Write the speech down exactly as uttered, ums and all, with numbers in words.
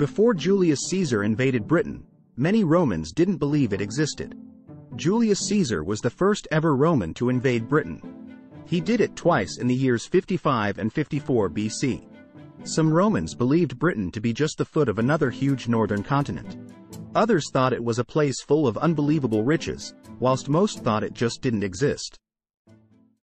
Before Julius Caesar invaded Britain, many Romans didn't believe it existed. Julius Caesar was the first ever Roman to invade Britain. He did it twice in the years fifty-five and fifty-four B C. Some Romans believed Britain to be just the foot of another huge northern continent. Others thought it was a place full of unbelievable riches, whilst most thought it just didn't exist.